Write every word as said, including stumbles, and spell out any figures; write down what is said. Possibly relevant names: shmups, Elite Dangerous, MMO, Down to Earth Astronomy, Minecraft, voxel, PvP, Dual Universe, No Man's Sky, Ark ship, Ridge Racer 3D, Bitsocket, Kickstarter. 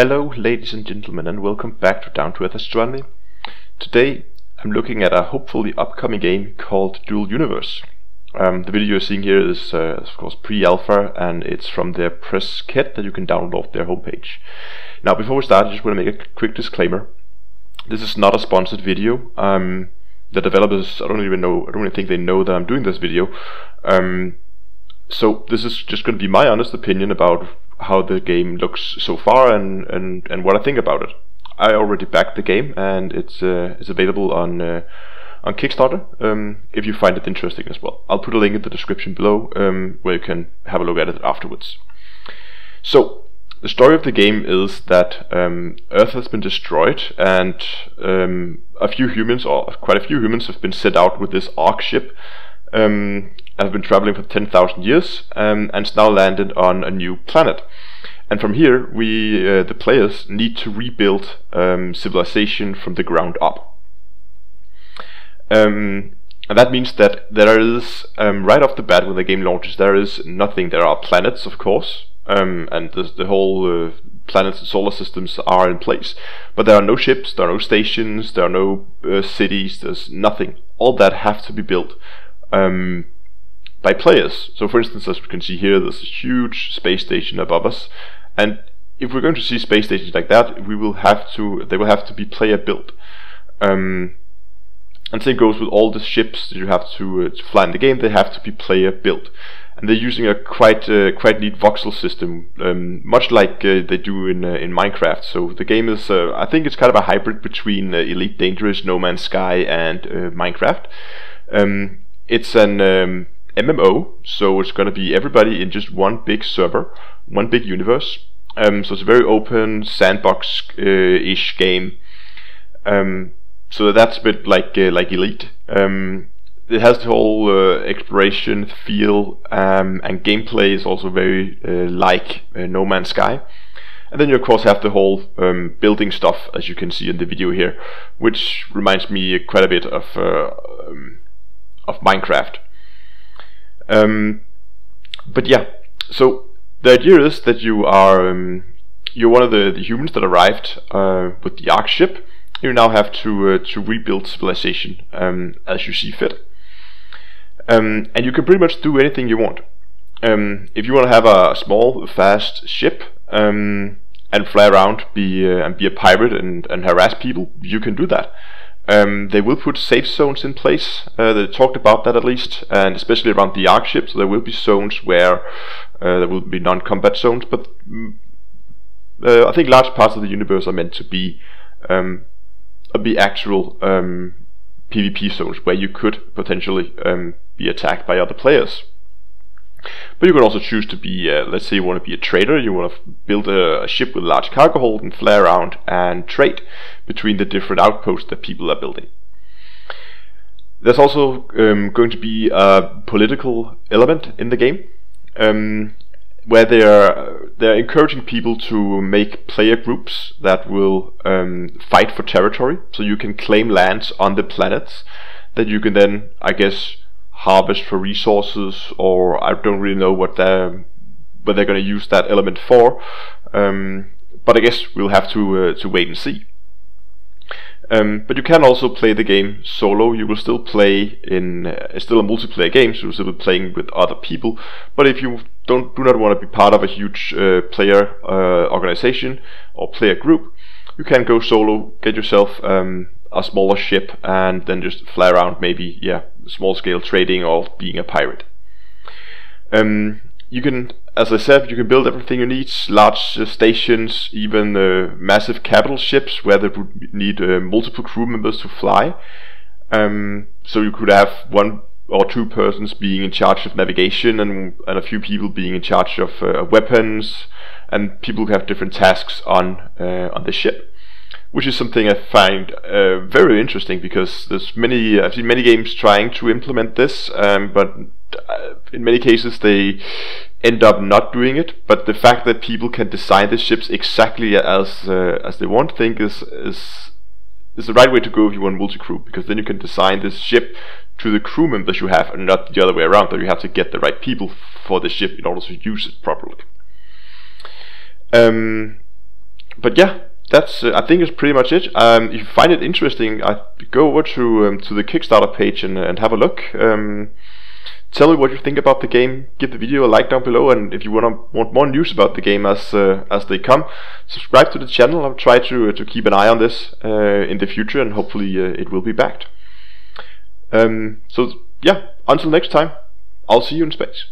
Hello ladies and gentlemen, and welcome back to Down to Earth Astronomy. Today I'm looking at a hopefully upcoming game called Dual Universe. Um, the video you're seeing here is uh, of course pre-alpha, and it's from their press kit that you can download off their homepage. Now before we start, I just want to make a quick disclaimer. This is not a sponsored video. Um, the developers, I don't even know, I don't even think they know that I'm doing this video. Um, so this is just going to be my honest opinion about how the game looks so far and and and what I think about it. I already backed the game, and it's uh, it's available on uh, on Kickstarter. Um, if you find it interesting as well, I'll put a link in the description below um, where you can have a look at it afterwards. So the story of the game is that um, Earth has been destroyed, and um, a few humans, or quite a few humans, have been sent out with this Ark ship. Um, I've been traveling for ten thousand years um, and it's now landed on a new planet. And from here we, uh, the players, need to rebuild um, civilization from the ground up. Um, and that means that there is, um, right off the bat when the game launches, there is nothing. There are planets, of course, um, and the, the whole uh, planets and solar systems are in place. But there are no ships, there are no stations, there are no uh, cities, there's nothing. All that has to be built Um, by players. So for instance, as we can see here, there's a huge space station above us, and if we're going to see space stations like that, we will have to, they will have to be player built. Um, and same goes with all the ships that you have to, uh, to fly in the game. They have to be player built, and they're using a quite uh, quite neat voxel system, um, much like uh, they do in uh, in Minecraft. So the game is, uh, I think, it's kind of a hybrid between uh, Elite Dangerous, No Man's Sky, and uh, Minecraft. Um, It's an um, M M O, so it's going to be everybody in just one big server, one big universe. Um, so it's a very open sandbox-ish uh, game. Um, so that's a bit like uh, like Elite. Um, it has the whole uh, exploration feel, um, and gameplay is also very uh, like uh, No Man's Sky. And then you of course have the whole um, building stuff, as you can see in the video here, which reminds me quite a bit of Uh, um, of Minecraft. Um, but yeah, so the idea is that you are um, you're one of the, the humans that arrived uh, with the Ark ship. You now have to uh, to rebuild civilization um, as you see fit, um, and you can pretty much do anything you want. Um, if you want to have a small, fast ship um, and fly around, be uh, and be a pirate and and harass people, you can do that. Um, they will put safe zones in place. Uh, they talked about that at least, and especially around the Ark ship. So there will be zones where uh, there will be non-combat zones, but uh, I think large parts of the universe are meant to be um, be actual um, PvP zones where you could potentially um, be attacked by other players. But you can also choose to be, uh, let's say you want to be a trader, you want to build a, a ship with a large cargo hold and fly around and trade between the different outposts that people are building. There's also um, going to be a political element in the game, um, where they are they're encouraging people to make player groups that will um, fight for territory. So you can claim lands on the planets that you can then, I guess, harvest for resources, or I don't really know what they're what they're going to use that element for. Um, but I guess we'll have to uh, to wait and see. Um, but you can also play the game solo. You will still play in uh, it's still a multiplayer game, so you'll still be playing with other people. But if you don't do not want to be part of a huge uh, player uh, organization or player group, you can go solo, get yourself um, a smaller ship, and then just fly around, maybe yeah, small scale trading or being a pirate. Um, you can, as I said, you can build everything you need, large uh, stations, even uh, massive capital ships where they would need uh, multiple crew members to fly. Um, so you could have one or two persons being in charge of navigation, and, and a few people being in charge of uh, weapons, and people who have different tasks on, uh, on the ship. Which is something I find uh, very interesting, because there's many, I've seen many games trying to implement this, um, but in many cases they end up not doing it. But the fact that people can design the ships exactly as uh, as they want, I think is is is the right way to go if you want multi-crew, because then you can design this ship to the crew members you have, and not the other way around, that you have to get the right people for the ship in order to use it properly. Um, but yeah, that's uh, I think is pretty much it. Um, if you find it interesting, I go over to um, to the Kickstarter page and and have a look. Um, Tell me what you think about the game. Give the video a like down below, and if you wanna want more news about the game as uh, as they come, subscribe to the channel. I'll try to uh, to keep an eye on this uh, in the future, and hopefully uh, it will be backed. Um, so yeah, until next time, I'll see you in space.